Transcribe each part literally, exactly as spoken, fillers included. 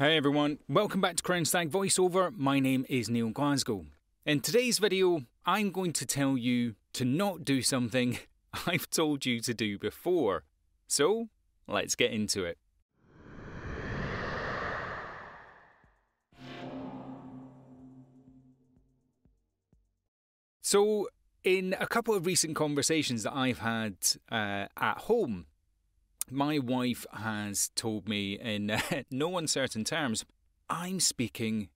Hi everyone, welcome back to Crown Stag Voice Over. My name is Neil Glasgow. In today's video, I'm going to tell you to not do something I've told you to do before. So, let's get into it. So, in a couple of recent conversations that I've had uh, at home, my wife has told me in uh, no uncertain terms, I'm speaking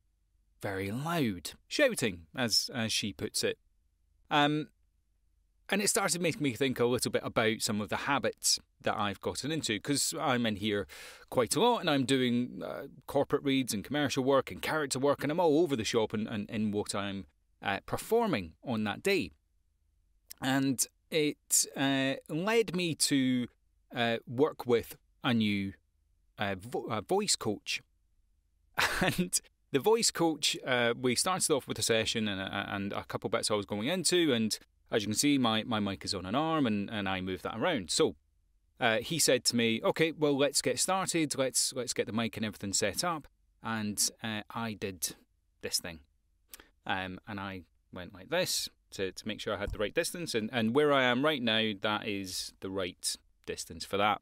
very loud, shouting, as, as she puts it. Um, and it started making me think a little bit about some of the habits that I've gotten into, because I'm in here quite a lot and I'm doing uh, corporate reads and commercial work and character work, and I'm all over the shop in, in, in what I'm Uh, performing on that day. And it uh, led me to uh, work with a new uh, vo uh, voice coach. And the voice coach, uh, we started off with a session and a, and a couple bits I was going into, and as you can see, my, my mic is on an arm and, and I move that around. So uh, he said to me, okay, well, let's get started. Let's, let's get the mic and everything set up. And uh, I did this thing. Um, and I went like this to, to make sure I had the right distance. And, and where I am right now, that is the right distance for that.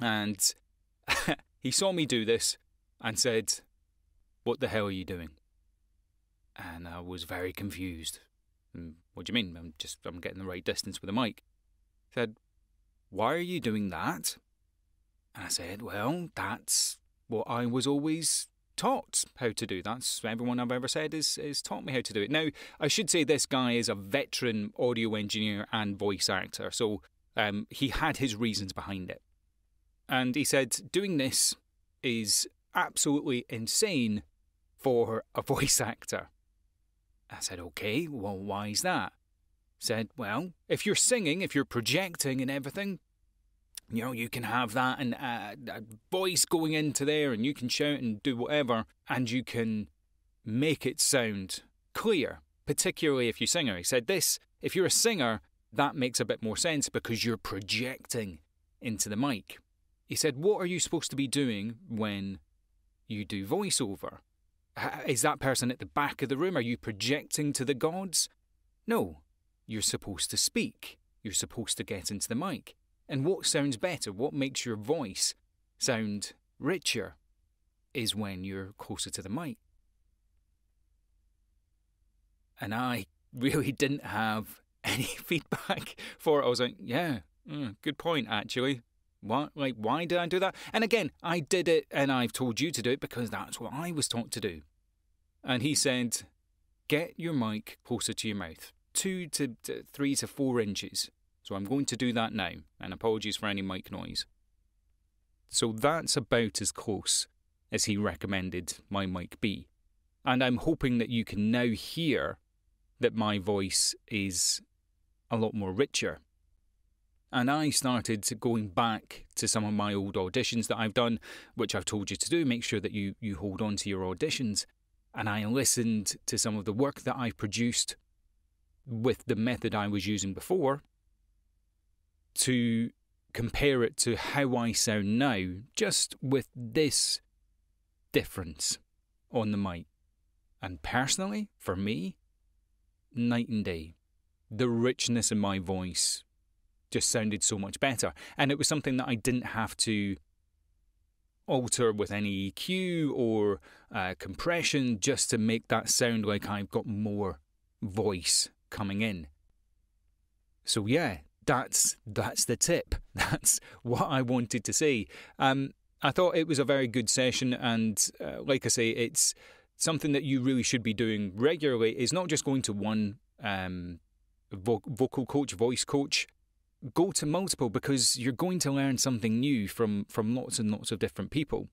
And he saw me do this and said, what the hell are you doing? And I was very confused. And, what do you mean? I'm just, I'm getting the right distance with the mic. He said, why are you doing that? And I said, well, that's what I was always taught how to do. That's everyone I've ever said is, is taught me how to do it. Now, I should say this guy is a veteran audio engineer and voice actor, so um, he had his reasons behind it. And he said, doing this is absolutely insane for a voice actor. I said, okay, well, why is that? He said, well, if you're singing, if you're projecting and everything, you know, you can have that and uh, a voice going into there, and you can shout and do whatever, and you can make it sound clear, particularly if you're a singer. He said this, if you're a singer, that makes a bit more sense because you're projecting into the mic. He said, what are you supposed to be doing when you do voiceover? Is that person at the back of the room? Are you projecting to the gods? No, you're supposed to speak. You're supposed to get into the mic. And what sounds better, what makes your voice sound richer, is when you're closer to the mic. And I really didn't have any feedback for it. I was like, yeah, mm, good point, actually. What, like, why did I do that? And again, I did it, and I've told you to do it because that's what I was taught to do. And he said, get your mic closer to your mouth, two to, to three to four inches. So I'm going to do that now, and apologies for any mic noise. So that's about as close as he recommended my mic be. And I'm hoping that you can now hear that my voice is a lot more richer. And I started going back to some of my old auditions that I've done, which I've told you to do, make sure that you, you hold on to your auditions. And I listened to some of the work that I've produced with the method I was using before, to compare it to how I sound now, just with this difference on the mic. And personally, for me, night and day. The richness in my voice just sounded so much better. And it was something that I didn't have to alter with any E Q or uh, compression, just to make that sound like I've got more voice coming in. So yeah, That's, that's the tip. That's what I wanted to say. Um, I thought it was a very good session, and uh, like I say, it's something that you really should be doing regularly. It's not just going to one um, vo vocal coach, voice coach. Go to multiple, because you're going to learn something new from, from lots and lots of different people.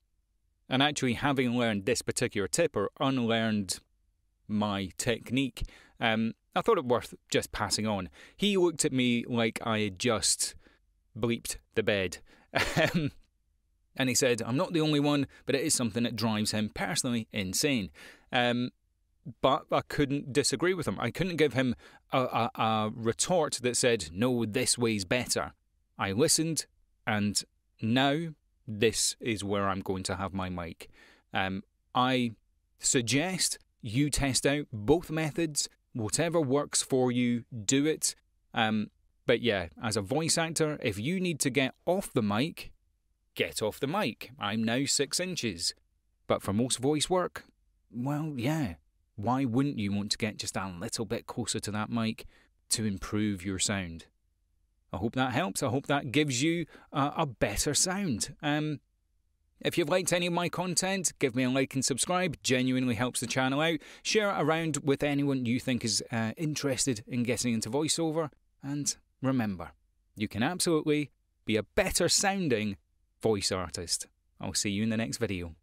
And actually, having learned this particular tip, or unlearned my technique, um, I thought it worth just passing on. He looked at me like I had just bleeped the bed. And he said, I'm not the only one, but it is something that drives him personally insane. Um, but I couldn't disagree with him. I couldn't give him a, a, a retort that said, no, this way's better. I listened, and now this is where I'm going to have my mic. Um, I suggest you test out both methods. Whatever works for you, do it. Um, but yeah, as a voice actor, if you need to get off the mic, get off the mic. I'm now six inches. But for most voice work, well, yeah. Why wouldn't you want to get just a little bit closer to that mic to improve your sound? I hope that helps. I hope that gives you uh, a better sound. Um, if you've liked any of my content, give me a like and subscribe. Genuinely helps the channel out. Share it around with anyone you think is uh, interested in getting into voiceover. And remember, you can absolutely be a better sounding voice artist. I'll see you in the next video.